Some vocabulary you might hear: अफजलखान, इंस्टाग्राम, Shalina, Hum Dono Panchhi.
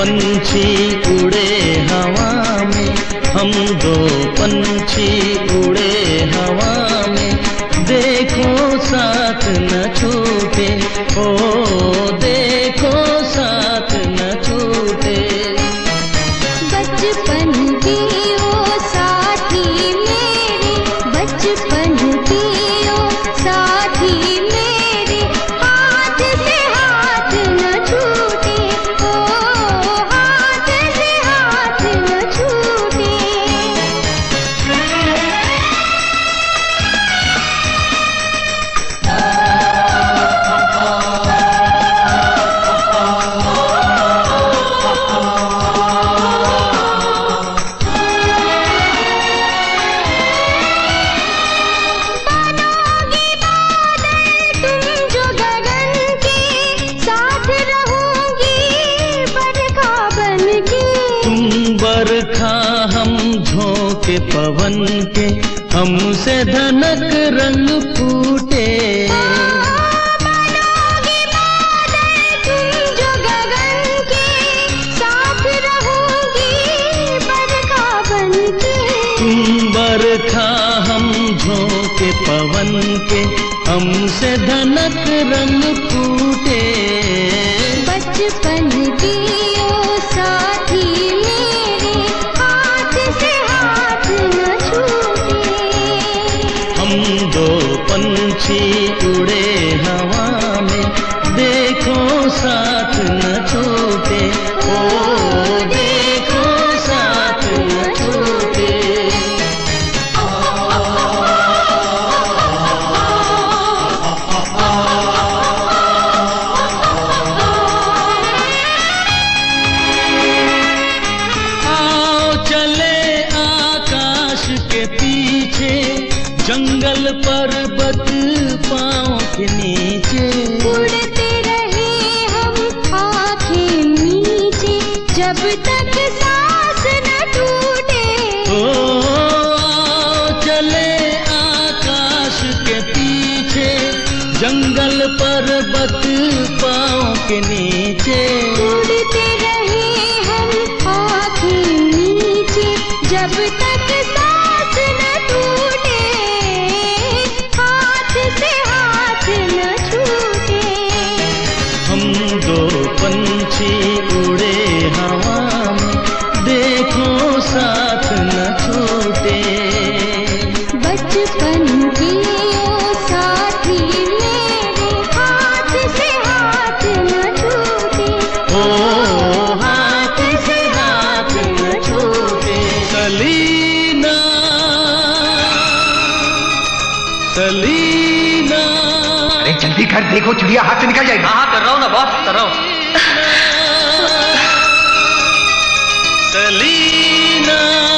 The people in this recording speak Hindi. पंछी उड़े हवा में, हम दो पंछी उड़े हवा में, देखो साथ न छूटे, ओ देखो साथ न छूटे। बचपन की ओ साथी मेरे, बचपन की ओ साथी मेरे, हाथ से हाथ न छूटे, ओ हाथ से हाथ न छूटे। बरखा हम झोंके पवन के, हमसे धनक रंग फूटे, बनोगी बादल तुम जो गगन के, साथ रहोगी बरखा बन के। बरखा हम झोंके पवन के, हमसे धनक रंग फूटे। बचपन की ओ साथी मेरे, हाथ से हाथ न छूटे। हम दो पंछी उड़े हवा में, देखो साथ न छूटे, ओ देखो साथ न छूटे। जंगल पर्वत पाँव के नीचे, उड़ते रहे हम आँखें नीचे, जब तक सांस न टूटे। ओ चले आकाश के पीछे, जंगल पर्वत पाँव के नीचे, उड़ते रहे हम आँखें नीचे, जब तक सांस न टूटे। हम दो पंछी उड़े हवा में, देखो साथ न छूटे। बचपन की ओ साथी मेरे, हाथ से हाथ न छूटे, ओ हाथ से हाथ न छूटे। सलीना सलीना, जल्दी कर, देखो चिड़िया हाथ से निकल जाएगी। हाँ कर रहा हूँ ना बॉस, कर रहा हूँ। सलीना।